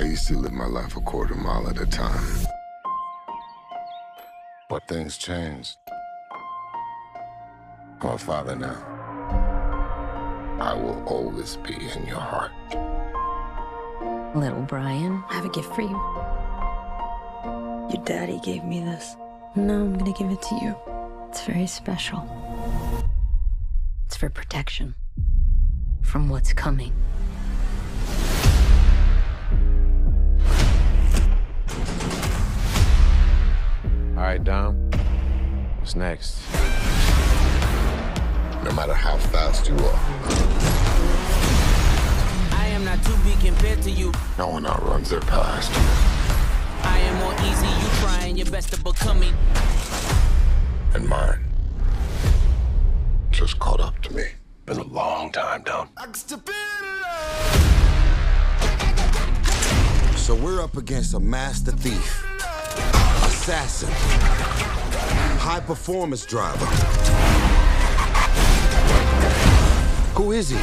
I used to live my life a quarter mile at a time. But things changed. My father now. I will always be in your heart. Little Brian, I have a gift for you. Your daddy gave me this. Now I'm gonna give it to you. It's very special. It's for protection from what's coming. All right, Dom, what's next? No matter how fast you are, I am not to be compared to you. No one outruns their past. I am more easy, you trying your best to become me. And mine just caught up to me. Been a long time, Dom. So we're up against a master thief. Assassin, high performance driver. Who is he?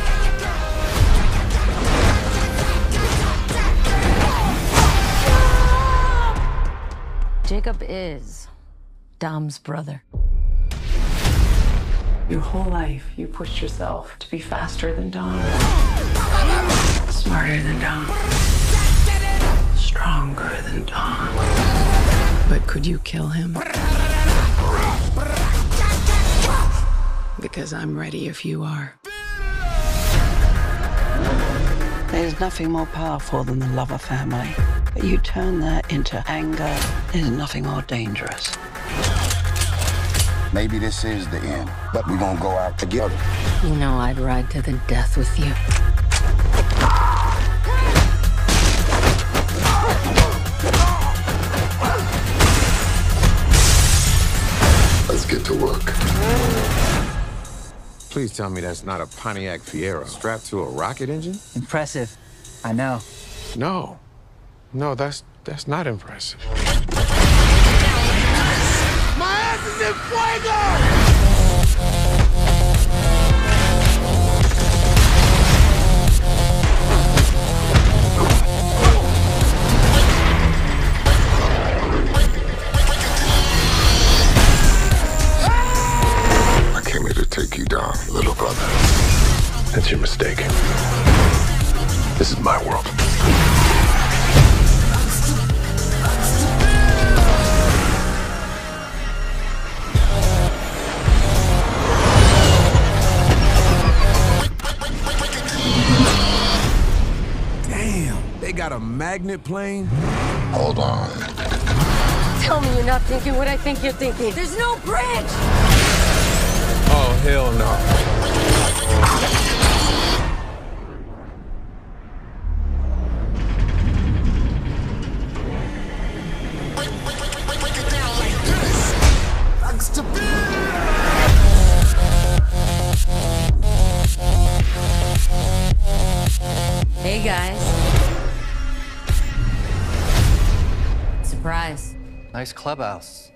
Jacob is Dom's brother. Your whole life, you pushed yourself to be faster than Dom, smarter than Dom, stronger than Dom. But could you kill him? Because I'm ready if you are. There's nothing more powerful than the Lover family. But you turn that into anger. There's nothing more dangerous. Maybe this is the end, but we're gonna go out together. You know, I'd ride to the death with you. Get to work. Please tell me that's not a Pontiac Fiero strapped to a rocket engine? Impressive, I know. No, that's not impressive. My ass is in fuego. Take you down, little brother. That's your mistake. This is my world. Damn, they got a magnet plane? Hold on. Tell me you're not thinking what I think you're thinking. There's no bridge! Oh, hell no. Hey, guys. Surprise. Nice clubhouse.